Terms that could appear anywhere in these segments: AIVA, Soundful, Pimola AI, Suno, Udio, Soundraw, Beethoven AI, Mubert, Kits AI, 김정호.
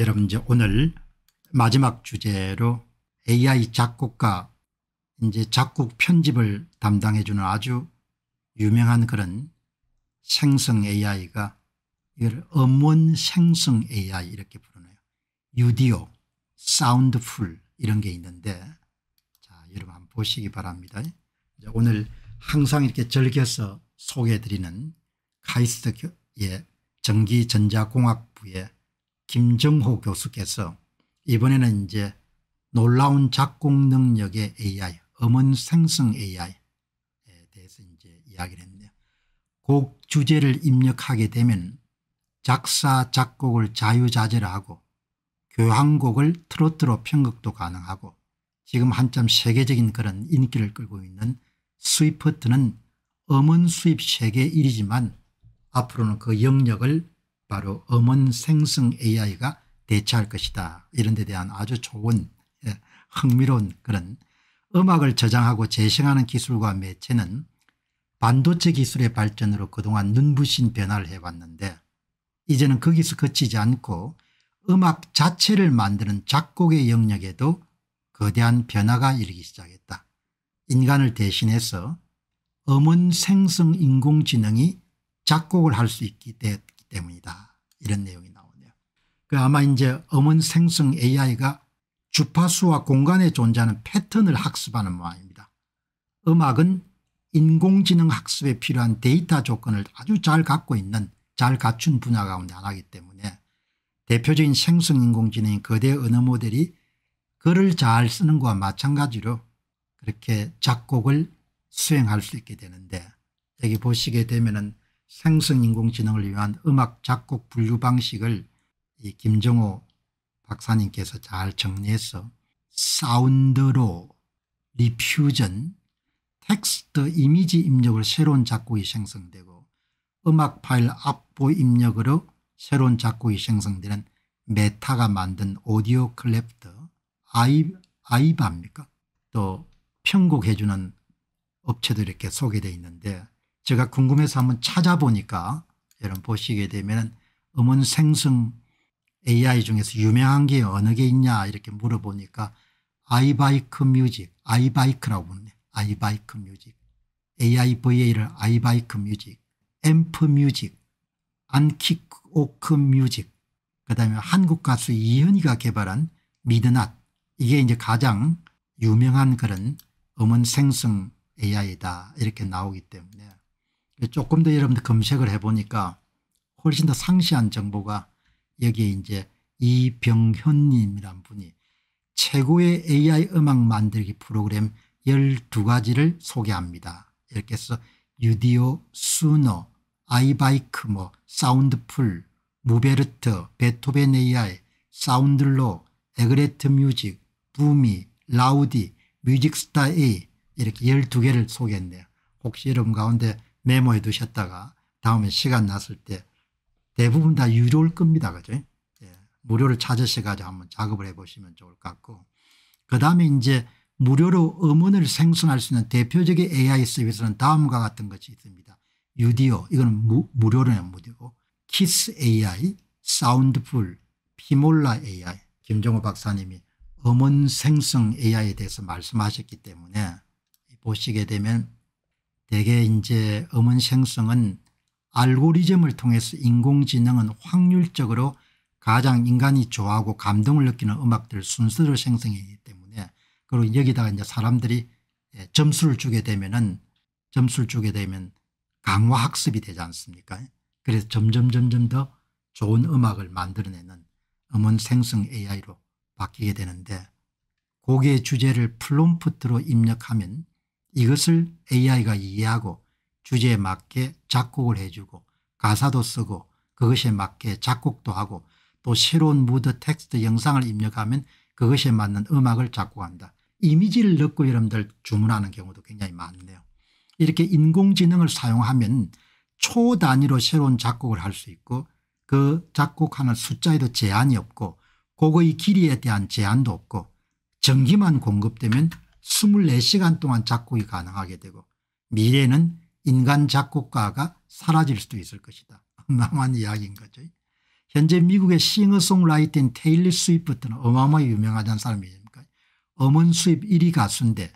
여러분 이제 오늘 마지막 주제로 AI 작곡가 이제 작곡 편집을 담당해주는 아주 유명한 그런 생성 AI가 이걸 음원 생성 AI 이렇게 부르네요. 유디오, 사운드풀 이런 게 있는데, 자 여러분 한번 보시기 바랍니다. 오늘 항상 이렇게 즐겨서 소개해드리는 카이스트의 전기전자공학부의 김정호 교수께서 이번에는 이제 놀라운 작곡 능력의 AI, 음원 생성 AI에 대해서 이제 이야기를 했는데요. 곡 주제를 입력하게 되면 작사 작곡을 자유자재로 하고 교향곡을 트로트로 편곡도 가능하고 지금 한참 세계적인 그런 인기를 끌고 있는 스위프트는 음원 수입 세계 1위지만 앞으로는 그 영역을 바로 음원 생성 AI가 대체할 것이다. 이런 데 대한 아주 좋은 흥미로운 그런 음악을 저장하고 재생하는 기술과 매체는 반도체 기술의 발전으로 그동안 눈부신 변화를 해왔는데 이제는 거기서 그치지 않고 음악 자체를 만드는 작곡의 영역에도 거대한 변화가 일기 시작했다. 인간을 대신해서 음원 생성 인공지능이 작곡을 할 수 있기 때문이다. 이런 내용이 나오네요. 아마 이제 음원 생성 AI가 주파수와 공간에 존재하는 패턴을 학습하는 모양입니다. 음악은 인공지능 학습에 필요한 데이터 조건을 아주 잘 갖고 있는 잘 갖춘 분야 가운데 하나이기 때문에 대표적인 생성 인공지능인 거대 언어 모델이 글을 잘 쓰는 것과 마찬가지로 그렇게 작곡을 수행할 수 있게 되는데 여기 보시게 되면은 생성 인공지능을 위한 음악 작곡 분류 방식을 이 김정호 박사님께서 잘 정리해서 사운드로 리퓨전, 텍스트 이미지 입력으로 새로운 작곡이 생성되고 음악 파일 앞보 입력으로 새로운 작곡이 생성되는 메타가 만든 오디오 클래프트 아이바입니까? 또 편곡해주는 업체도 이렇게 소개되어 있는데 제가 궁금해서 한번 찾아보니까 여러분 보시게 되면 음원 생성 AI 중에서 유명한 게 어느 게 있냐 이렇게 물어보니까 아이바이크 뮤직, 아이바이크라고 부르네. 아이바이크 뮤직, AIVA를 아이바이크 뮤직, 앰프 뮤직, 안키오크 뮤직, 그 다음에 한국 가수 이현이가 개발한 미드낫, 이게 이제 가장 유명한 그런 음원 생성 AI다 이렇게 나오기 때문에 조금 더 여러분들 검색을 해보니까 훨씬 더 상세한 정보가 여기에 이제 이병현님이란 분이 최고의 AI 음악 만들기 프로그램 12가지를 소개합니다. 이렇게 해서 유디오, 수노, 아이바이크, 뭐 사운드풀, 무베르트, 베토벤 AI, 사운드로, 에그레트 뮤직, 부미, 라우디, 뮤직스타 A 이렇게 12개를 소개했네요. 혹시 여러분 가운데 메모해 두셨다가 다음에 시간 났을 때 대부분 다 유료일 겁니다. 그죠? 예. 무료를 찾으셔가지고 한번 작업을 해보시면 좋을 것 같고. 그 다음에 이제 무료로 음원을 생성할 수 있는 대표적인 AI 서비스는 다음과 같은 것이 있습니다. 우디오, 이거는 무료로는 무료고. 키스 AI, 사운드풀, 피몰라 AI. 김정호 박사님이 음원 생성 AI에 대해서 말씀하셨기 때문에 보시게 되면 대개 이제 음원 생성은 알고리즘을 통해서 인공지능은 확률적으로 가장 인간이 좋아하고 감동을 느끼는 음악들 순서대로 생성이기 때문에 그리고 여기다가 이제 사람들이 점수를 주게 되면 강화 학습이 되지 않습니까? 그래서 점점 더 좋은 음악을 만들어내는 음원 생성 AI로 바뀌게 되는데 곡의 주제를 프롬프트로 입력하면 이것을 AI가 이해하고 주제에 맞게 작곡을 해주고 가사도 쓰고 그것에 맞게 작곡도 하고 또 새로운 무드 텍스트 영상을 입력하면 그것에 맞는 음악을 작곡한다. 이미지를 넣고 여러분들 주문하는 경우도 굉장히 많네요. 이렇게 인공지능을 사용하면 초단위로 새로운 작곡을 할 수 있고 그 작곡하는 숫자에도 제한이 없고 곡의 길이에 대한 제한도 없고 전기만 공급되면 24시간 동안 작곡이 가능하게 되고 미래는 인간 작곡가가 사라질 수도 있을 것이다. 망한 이야기인 거죠. 현재 미국의 싱어송라이터인 테일리 스위프트는 어마어마히 유명하다는 사람이 아닙니까? 엄원 수입 1위 가수인데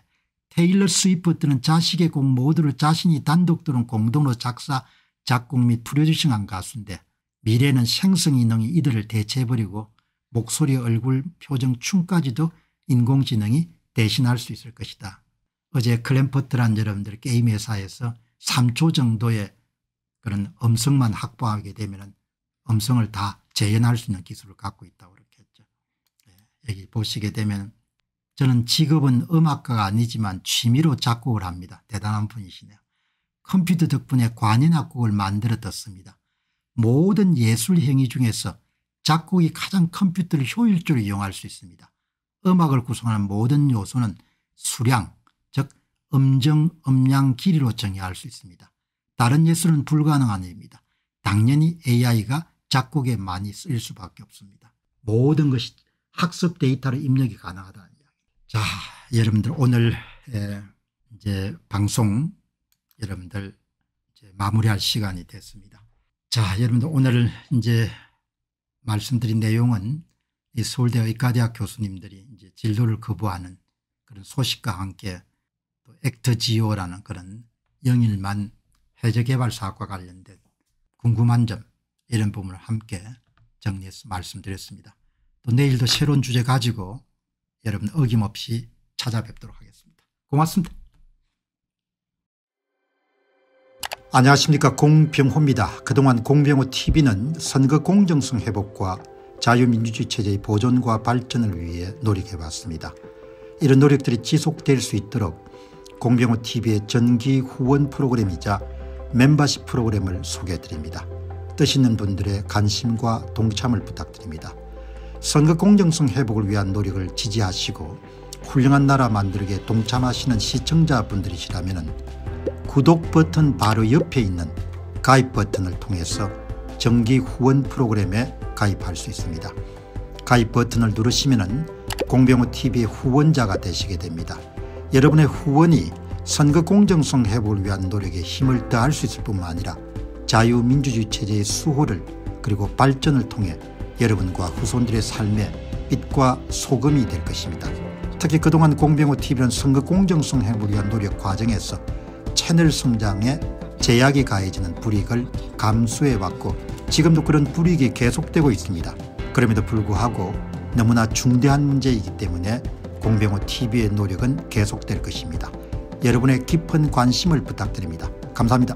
테일러 스위프트는 자식의 곡 모두를 자신이 단독 또는 공동으로 작사 작곡 및 프로듀싱한 가수인데 미래는 생성인능이 이들을 대체해버리고 목소리, 얼굴, 표정, 춤까지도 인공지능이 대신할 수 있을 것이다. 어제 클램퍼트란 여러분들 게임 회사에서 3초 정도의 그런 음성만 확보하게 되면 음성을 다 재현할 수 있는 기술을 갖고 있다고 그렇게 했죠. 여기 보시게 되면 저는 직업은 음악가가 아니지만 취미로 작곡을 합니다. 대단한 분이시네요. 컴퓨터 덕분에 관현악곡을 만들어 듣습니다. 모든 예술 행위 중에서 작곡이 가장 컴퓨터를 효율적으로 이용할 수 있습니다. 음악을 구성하는 모든 요소는 수량, 즉 음정, 음량, 길이로 정의할 수 있습니다. 다른 예술은 불가능한 일입니다. 당연히 AI가 작곡에 많이 쓰일 수밖에 없습니다. 모든 것이 학습 데이터로 입력이 가능하다는 이야기. 자, 여러분들 오늘 이제 방송 여러분들 이제 마무리할 시간이 됐습니다. 자, 여러분들 오늘 이제 말씀드린 내용은 이 서울대 의과대학 교수님들이 이제 진로를 거부하는 그런 소식과 함께 또 액트지오라는 그런 영일만 해저개발 사업과 관련된 궁금한 점 이런 부분을 함께 정리해서 말씀드렸습니다. 또 내일도 새로운 주제 가지고 여러분 어김없이 찾아뵙도록 하겠습니다. 고맙습니다. 안녕하십니까, 공병호입니다. 그동안 공병호TV는 선거 공정성 회복과 자유민주주의 체제의 보존과 발전을 위해 노력해왔습니다. 이런 노력들이 지속될 수 있도록 공병호TV의 정기 후원 프로그램이자 멤버십 프로그램을 소개해드립니다. 뜻 있는 분들의 관심과 동참을 부탁드립니다. 선거 공정성 회복을 위한 노력을 지지하시고 훌륭한 나라 만들기에 동참하시는 시청자분들이시라면 구독 버튼 바로 옆에 있는 가입 버튼을 통해서 정기 후원 프로그램에 가입할 수 있습니다. 가입 버튼을 누르시면 공병호TV의 후원자가 되시게 됩니다. 여러분의 후원이 선거 공정성 회복을 위한 노력에 힘을 더할 수 있을 뿐만 아니라 자유민주주의 체제의 수호를 그리고 발전을 통해 여러분과 후손들의 삶에 빛과 소금이 될 것입니다. 특히 그동안 공병호TV는 선거 공정성 회복을 위한 노력 과정에서 채널 성장에 제약이 가해지는 불이익을 감수해왔고 지금도 그런 불이익이 계속되고 있습니다. 그럼에도 불구하고 너무나 중대한 문제이기 때문에 공병호TV의 노력은 계속될 것입니다. 여러분의 깊은 관심을 부탁드립니다. 감사합니다.